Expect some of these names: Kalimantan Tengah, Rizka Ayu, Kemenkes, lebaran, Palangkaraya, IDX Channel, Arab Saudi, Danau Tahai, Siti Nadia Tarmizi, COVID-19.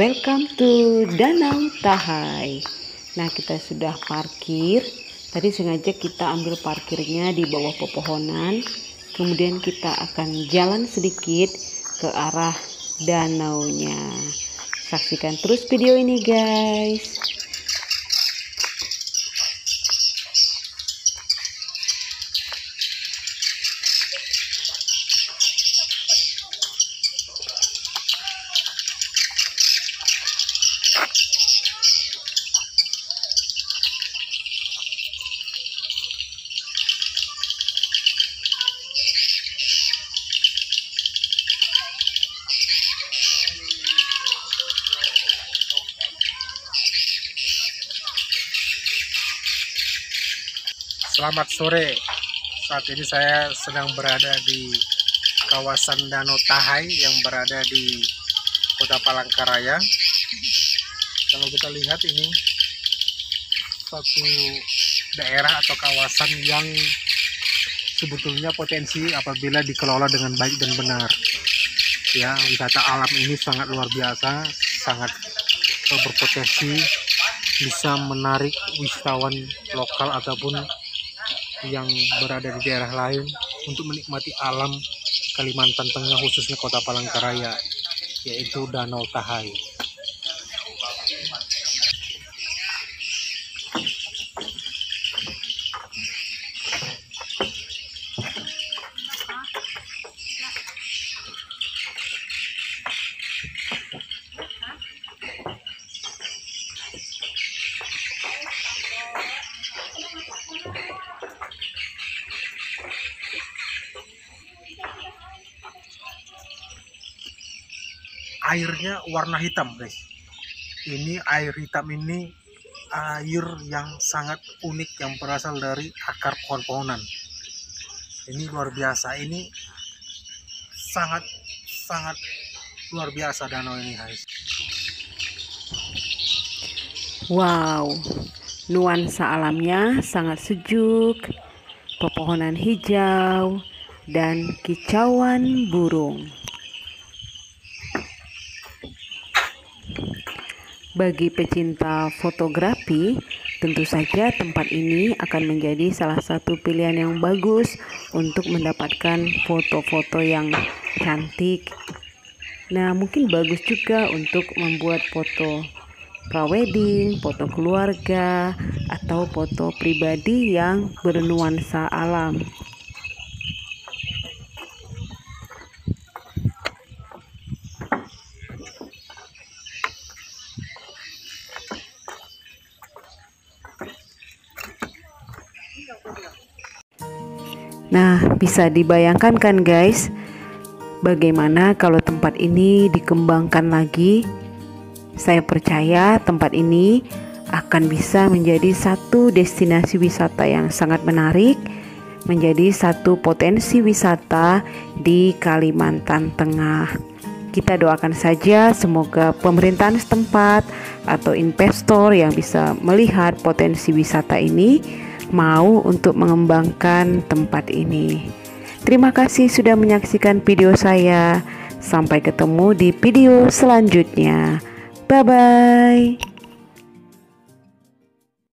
Welcome to Danau Tahai. Nah, kita sudah parkir. Tadi sengaja kita ambil parkirnya di bawah pepohonan. Kemudian kita akan jalan sedikit ke arah danaunya. Saksikan terus video ini, guys. Selamat sore, saat ini saya sedang berada di kawasan Danau Tahai yang berada di Kota Palangkaraya. Kalau kita lihat, ini satu daerah atau kawasan yang sebetulnya potensi apabila dikelola dengan baik dan benar. Ya, wisata alam ini sangat luar biasa, sangat berpotensi bisa menarik wisatawan lokal ataupun yang berada di daerah lain untuk menikmati alam Kalimantan Tengah, khususnya Kota Palangkaraya, yaitu Danau Tahai. Airnya warna hitam, guys. Ini air hitam, ini air yang sangat unik yang berasal dari akar pohon-pohonan. Ini luar biasa, ini sangat luar biasa danau ini, guys. Wow, nuansa alamnya sangat sejuk, pepohonan hijau dan kicauan burung. Bagi pecinta fotografi, tentu saja tempat ini akan menjadi salah satu pilihan yang bagus untuk mendapatkan foto-foto yang cantik. Nah, mungkin bagus juga untuk membuat foto prawedding, foto keluarga, atau foto pribadi yang bernuansa alam. Nah, bisa dibayangkan kan, guys, bagaimana kalau tempat ini dikembangkan lagi? Saya percaya tempat ini akan bisa menjadi satu destinasi wisata yang sangat menarik, menjadi satu potensi wisata di Kalimantan Tengah. Kita doakan saja semoga pemerintahan setempat atau investor yang bisa melihat potensi wisata ini mau untuk mengembangkan tempat ini. Terima kasih sudah menyaksikan video saya. Sampai ketemu di video selanjutnya. Bye-bye.